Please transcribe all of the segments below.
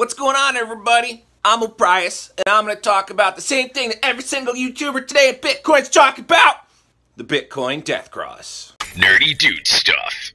What's going on, everybody? I'm O'Prius, and I'm going to talk about the same thing that every single YouTuber today in Bitcoin's talking about. The Bitcoin Death Cross. Nerdy dude stuff.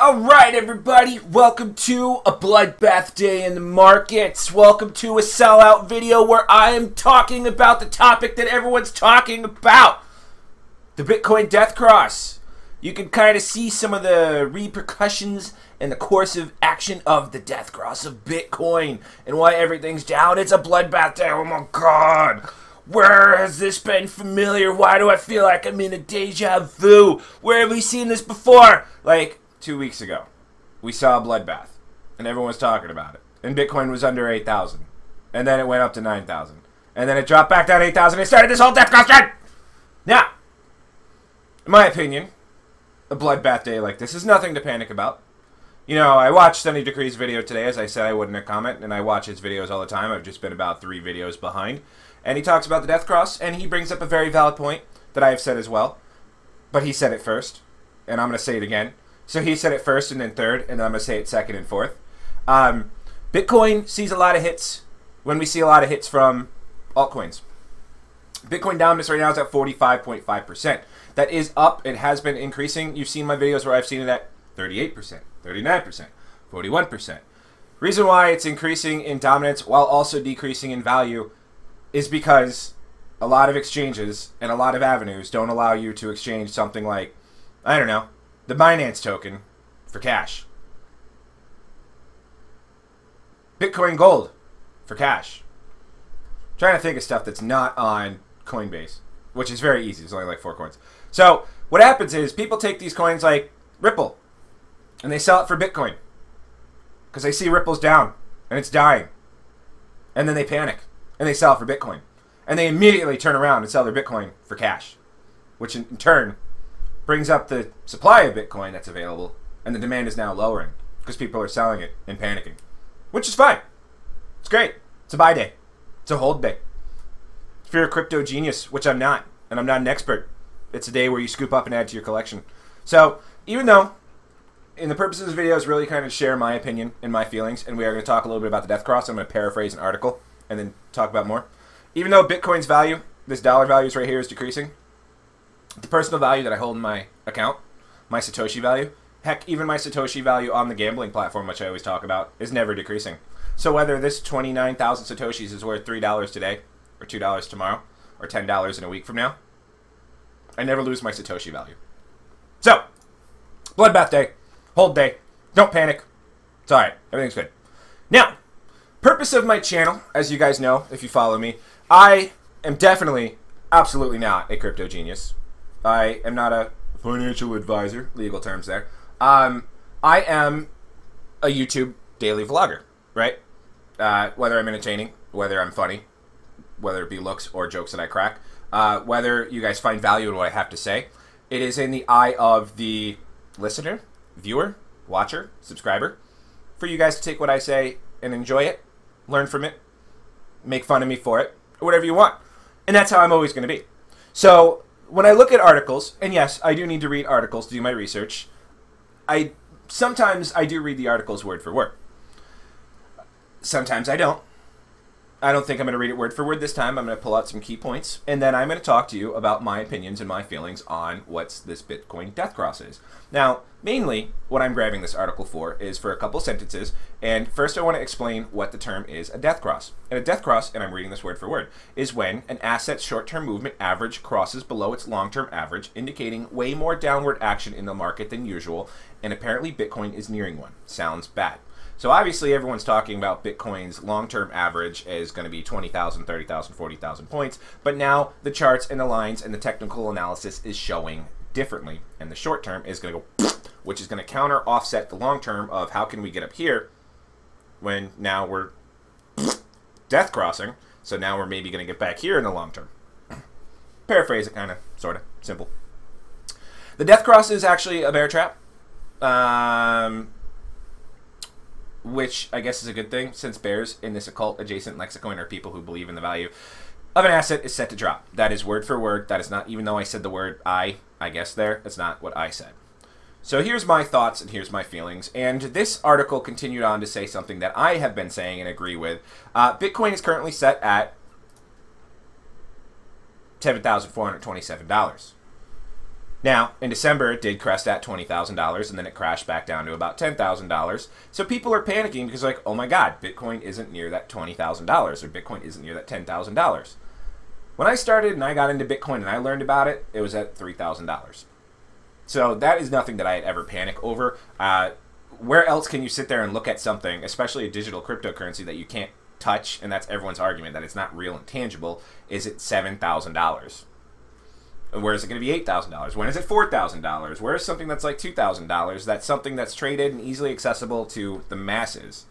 Alright, everybody. Welcome to a bloodbath day in the markets. Welcome to a sellout video where I am talking about the topic that everyone's talking about. The Bitcoin Death Cross. You can kind of see some of the repercussions and the course of action of the Death Cross of Bitcoin and why everything's down. It's a bloodbath day. Oh my god. Where has this been familiar? Why do I feel like I'm in a deja vu? Where have we seen this before? Like 2 weeks ago, we saw a bloodbath and everyone was talking about it. And Bitcoin was under 8,000. And then it went up to 9,000. And then it dropped back down 8,000. It started this whole Death Cross trend. Now, in my opinion, a bloodbath day like this is nothing to panic about. You know, I watched Sunny Decree's video today, as I said I wouldn't comment, and I watch his videos all the time. I've just been about 3 videos behind. And he talks about the Death Cross, and he brings up a very valid point that I have said as well. But he said it first, and I'm going to say it again. So he said it first and then third, and I'm going to say it second and fourth. Bitcoin sees a lot of hits when we see a lot of hits from altcoins. Bitcoin dominance right now is at 45.5%. That is up. It has been increasing. You've seen my videos where I've seen it at 38%. 39%, 41%. Reason why it's increasing in dominance while also decreasing in value is because a lot of exchanges and a lot of avenues don't allow you to exchange something like, I don't know, the Binance token for cash. Bitcoin Gold for cash. I'm trying to think of stuff that's not on Coinbase, which is very easy. There's only like 4 coins. So what happens is people take these coins like Ripple, and they sell it for Bitcoin because they see Ripple's down and it's dying, and then they panic and they sell it for Bitcoin, and they immediately turn around and sell their Bitcoin for cash, which in turn brings up the supply of Bitcoin that's available, and the demand is now lowering because people are selling it and panicking, which is fine. It's great. It's a buy day. It's a hold day. If you're a crypto genius, which I'm not, and I'm not an expert, it's a day where you scoop up and add to your collection. So even though, and the purpose of this video is really kind of share my opinion and my feelings, and we are going to talk a little bit about the Death Cross. I'm going to paraphrase an article and then talk about more. Even though Bitcoin's value, this dollar value is right here, is decreasing, the personal value that I hold in my account, my Satoshi value, heck, even my Satoshi value on the gambling platform, which I always talk about, is never decreasing. So whether this 29,000 Satoshis is worth $3 today, or $2 tomorrow, or $10 in a week from now, I never lose my Satoshi value. So, bloodbath day. Hold day. Don't panic. It's alright. Everything's good. Now, purpose of my channel, as you guys know, if you follow me, I am definitely, absolutely not a crypto genius. I am not a financial advisor, legal terms there. I am a YouTube daily vlogger, right? Whether I'm entertaining, whether I'm funny, whether it be looks or jokes that I crack, whether you guys find value in what I have to say, it is in the eye of the listener, viewer, watcher, subscriber, for you guys to take what I say and enjoy it, learn from it, make fun of me for it, or whatever you want. And that's how I'm always going to be. So when I look at articles, and yes, I do need to read articles to do my research, sometimes I do read the articles word for word. Sometimes I don't. I don't think I'm going to read it word for word this time. I'm going to pull out some key points, and then I'm going to talk to you about my opinions and my feelings on what's this Bitcoin Death Cross is. Now, mainly what I'm grabbing this article for is for a couple sentences, and first I want to explain what the term is, a Death Cross. And a Death Cross, and I'm reading this word for word, is when an asset's short-term movement average crosses below its long-term average, indicating way more downward action in the market than usual, and apparently Bitcoin is nearing one. Sounds bad. So obviously everyone's talking about Bitcoin's long-term average is going to be 20,000, 30,000, 40,000 points, but now the charts and the lines and the technical analysis is showing differently, and the short-term is going to go, which is going to counter offset the long-term of how can we get up here when now we're death crossing, so now we're maybe going to get back here in the long-term. Paraphrase it kind of, sort of, simple. The Death Cross is actually a bear trap. Which I guess is a good thing, since bears in this occult adjacent lexicon are people who believe in the value of an asset is set to drop. That is word for word. That is not, even though I said the word I guess there, that's not what I said. So here's my thoughts and here's my feelings. And this article continued on to say something that I have been saying and agree with. Bitcoin is currently set at $7,427. Now, in December, it did crest at $20,000, and then it crashed back down to about $10,000. So people are panicking because, like, oh my God, Bitcoin isn't near that $20,000, or Bitcoin isn't near that $10,000. When I started and I got into Bitcoin and I learned about it, it was at $3,000. So that is nothing that I had ever panicked over. Where else can you sit there and look at something, especially a digital cryptocurrency that you can't touch, and that's everyone's argument, that it's not real and tangible, is it $7,000? Where is it going to be $8,000? When is it $4,000? Where is something that's like $2,000? That's something that's traded and easily accessible to the masses.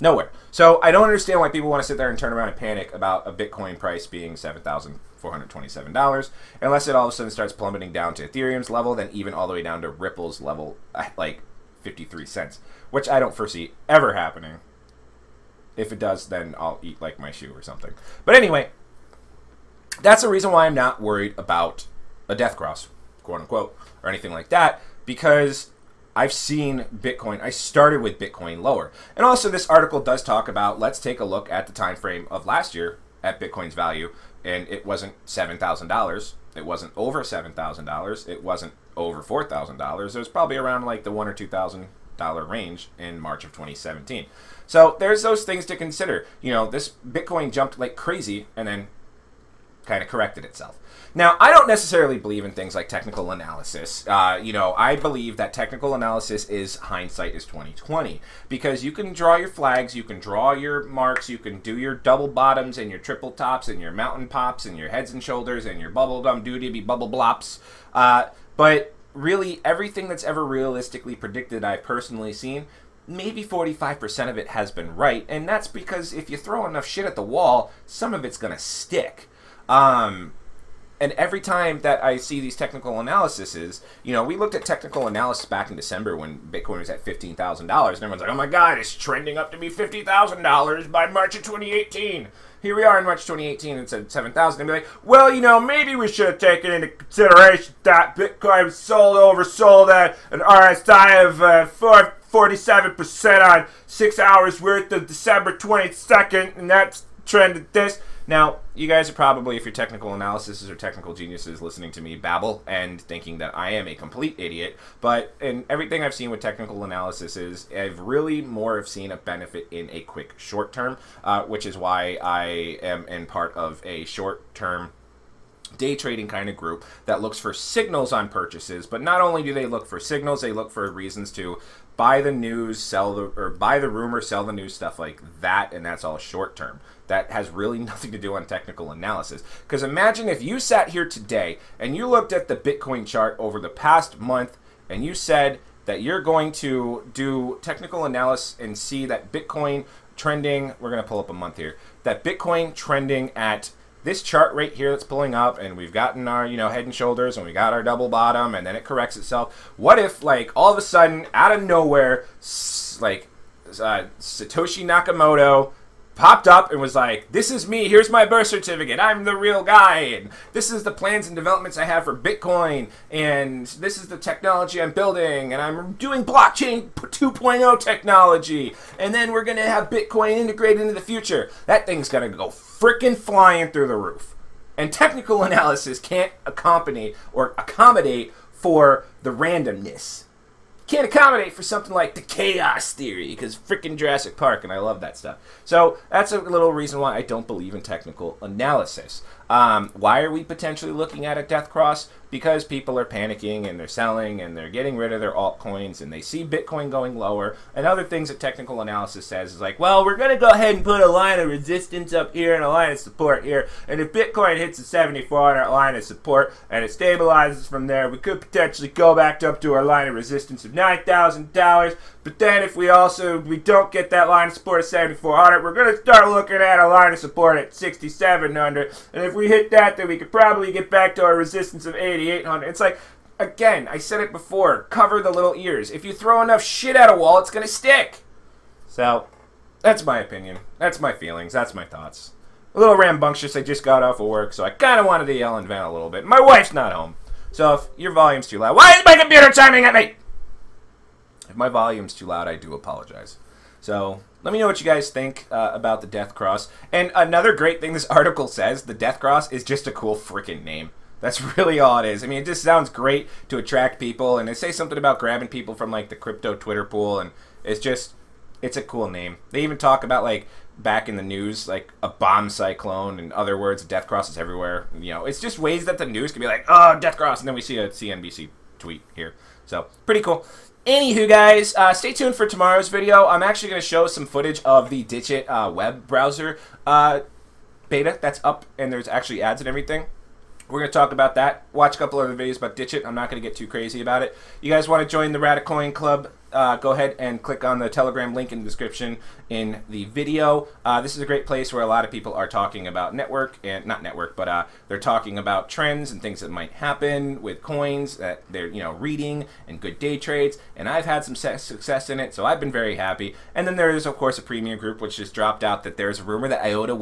Nowhere. So I don't understand why people want to sit there and turn around and panic about a Bitcoin price being $7,427, unless it all of a sudden starts plummeting down to Ethereum's level, then even all the way down to Ripple's level, like 53 cents, which I don't foresee ever happening. If it does, then I'll eat like my shoe or something. But anyway, that's the reason why I'm not worried about a death cross, quote unquote, or anything like that, because I've seen Bitcoin. I started with Bitcoin lower. And also this article does talk about, let's take a look at the time frame of last year at Bitcoin's value, and it wasn't $7,000. It wasn't over $7,000. It wasn't over $4,000. It was probably around like the $1,000 or $2,000 range in March of 2017. So there's those things to consider. You know, this Bitcoin jumped like crazy and then kind of corrected itself. Now, I don't necessarily believe in things like technical analysis. You know, I believe that technical analysis is hindsight is 20/20, because you can draw your flags, you can draw your marks, you can do your double bottoms and your triple tops and your mountain pops and your heads and shoulders and your bubblegum doody bubble blops. But really, everything that's ever realistically predicted I've personally seen, maybe 45% of it has been right, and that's because if you throw enough shit at the wall, some of it's gonna stick. And every time that I see these technical analyses, you know, we looked at technical analysis back in December when Bitcoin was at $15,000, and everyone's like, oh my God, it's trending up to be $50,000 by March of 2018. Here we are in March 2018 and said 7,000, and be like, well, you know, maybe we should have taken into consideration that Bitcoin was oversold at an RSI of 47% on 6 hours worth of December 22nd, and that's trended this. Now, you guys are probably, if you're technical analysts or technical geniuses, listening to me babble and thinking that I am a complete idiot, but in everything I've seen with technical analysis is I've really more have seen a benefit in a quick short term, which is why I am in part of a short term day trading kind of group that looks for signals on purchases. But not only do they look for signals, they look for reasons to buy the news, buy the rumor, sell the news, stuff like that, and that's all short term. That has really nothing to do on technical analysis. Because imagine if you sat here today and you looked at the Bitcoin chart over the past month and you said that you're going to do technical analysis and see that Bitcoin trending, we're going to pull up a month here, that Bitcoin trending at this chart right here that's pulling up, and we've gotten our, you know, head and shoulders, and we got our double bottom, and then it corrects itself. What if, like, all of a sudden, out of nowhere, like Satoshi Nakamoto popped up and was like, this is me, here's my birth certificate, I'm the real guy, and this is the plans and developments I have for Bitcoin, and this is the technology I'm building, and I'm doing blockchain 2.0 technology, and then we're gonna have Bitcoin integrated into the future. That thing's gonna go freaking flying through the roof. And technical analysis can't accompany or accommodate for the randomness. Can't accommodate for something like the chaos theory, because freaking Jurassic Park, and I love that stuff. So that's a little reason why I don't believe in technical analysis. Why are we potentially looking at a death cross? Because people are panicking and they're selling and they're getting rid of their altcoins and they see Bitcoin going lower. And other things that technical analysis says is like, well, we're going to go ahead and put a line of resistance up here and a line of support here. And if Bitcoin hits a 7,400 line of support and it stabilizes from there, we could potentially go back up to our line of resistance of $9,000. But then if we don't get that line of support at 7,400, we're going to start looking at a line of support at 6,700. And if we hit that, then we could probably get back to our resistance of 8,800. It's like, again, I said it before, cover the little ears. If you throw enough shit at a wall, it's going to stick. So that's my opinion. That's my feelings. That's my thoughts. A little rambunctious. I just got off of work, so I kind of wanted to yell and vent a little bit. My wife's not home. So if your volume's too loud, why is my computer chiming at me? If my volume's too loud, I do apologize. So let me know what you guys think about the Death Cross. And another great thing this article says, the Death Cross is just a cool freaking name. That's really all it is. I mean, it just sounds great to attract people. And they say something about grabbing people from, like, the crypto Twitter pool. And it's just, it's a cool name. They even talk about, like, back in the news, like, a bomb cyclone and other words. Death Cross is everywhere. You know, it's just ways that the news can be like, oh, Death Cross. And then we see a CNBC tweet here. So, pretty cool. Anywho, guys, stay tuned for tomorrow's video. I'm actually going to show some footage of the Ditchit web browser beta that's up. And there's actually ads and everything. We're going to talk about that. Watch a couple other videos about Ditchit. I'm not going to get too crazy about it. You guys want to join the Radicoin Club, go ahead and click on the Telegram link in the description in the video. This is a great place where a lot of people are talking about they're talking about trends and things that might happen with coins that they're, you know, reading and good day trades. And I've had some success in it, so I've been very happy. And then there is, of course, a premium group, which just dropped out that there's a rumor that IOTA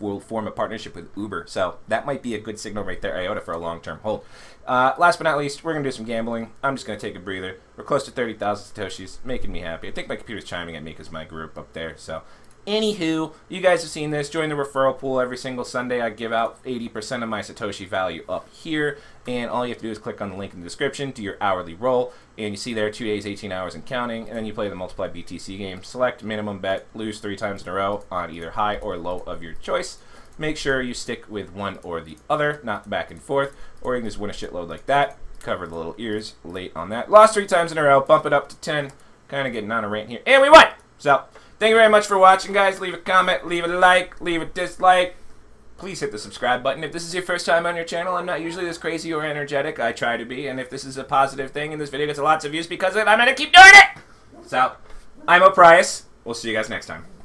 will form a partnership with Uber. So that might be a good signal right there, IOTA, for a long-term hold. Last but not least, we're going to do some gambling. I'm just going to take a breather. We're close to 30,000 Satoshis, making me happy. I think my computer's chiming at me because my group up there. So, anywho, you guys have seen this. Join the referral pool every single Sunday. I give out 80% of my Satoshi value up here. And all you have to do is click on the link in the description, do your hourly roll. And you see there, 2 days, 18 hours and counting. And then you play the multiply BTC game. Select minimum bet, lose 3 times in a row on either high or low of your choice. Make sure you stick with one or the other, not back and forth. Or you can just win a shitload like that. Cover the little ears late on that. Lost 3 times in a row. Bump it up to 10. Kind of getting on a rant here. And we won! So, thank you very much for watching, guys. Leave a comment. Leave a like. Leave a dislike. Please hit the subscribe button. If this is your first time on your channel, I'm not usually this crazy or energetic. I try to be. And if this is a positive thing and this video gets lots of views because of it, I'm going to keep doing it! So, I'm O'Price. We'll see you guys next time.